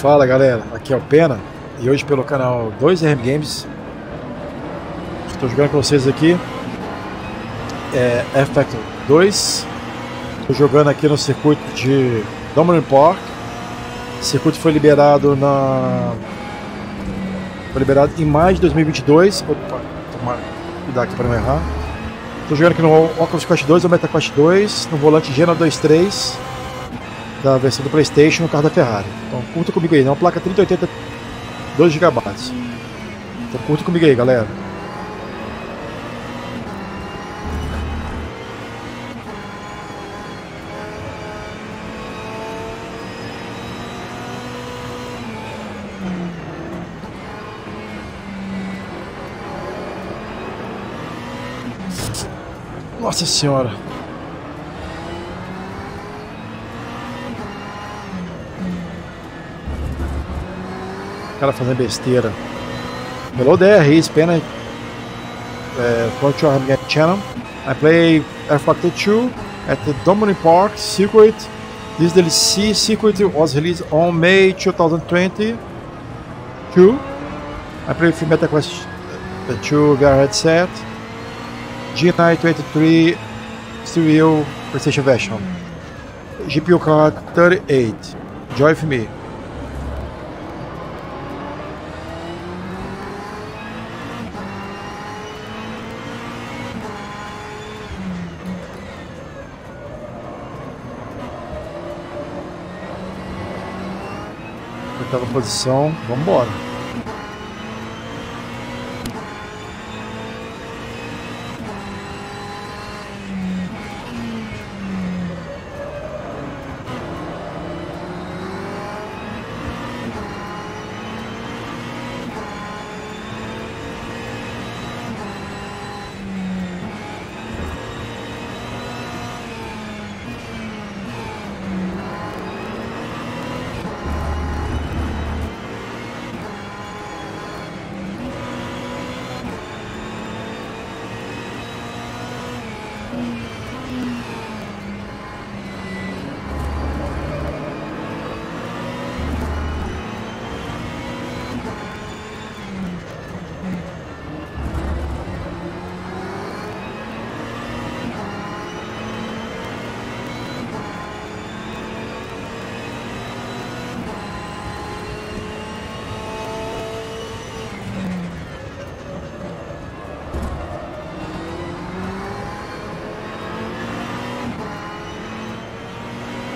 Fala galera, aqui é o Pena e hoje pelo canal 2RM Games estou jogando com vocês aqui rFactor 2. Estou jogando aqui no circuito de Donington Park. O circuito foi liberado em maio de 2022. Opa, tomara, cuidar aqui para não errar. Estou jogando aqui no Quest 2, no Meta Quest 2, no volante Gena 2.3 da versão do PlayStation, no carro da Ferrari. Então curta comigo aí, é uma placa 3080 2 GB. Então curta comigo aí, galera. Nossa senhora. O cara fazendo besteira. Hello there, he is Pena from your channel. I play rFactor 2 at the Donington Park circuit. This DLC circuit was released on May 2022. I play with Meta Quest 2 VR headset. Gena 2.3 Stereo PlayStation version. GPU card 3080. Join with me. Oitava posição, vamos embora.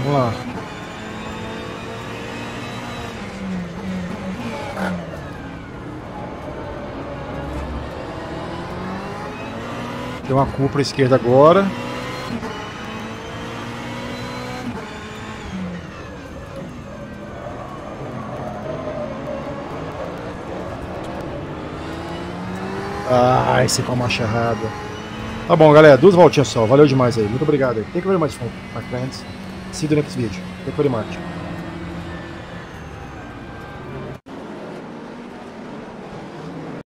Vamos lá. Tem uma curva para a esquerda agora. Ah, esse é com a marcha errada. Tá bom, galera. 2 voltinhas só. Valeu demais aí. Muito obrigado aí. Thank you very much, my friends. See you in the next video. Thank you very much.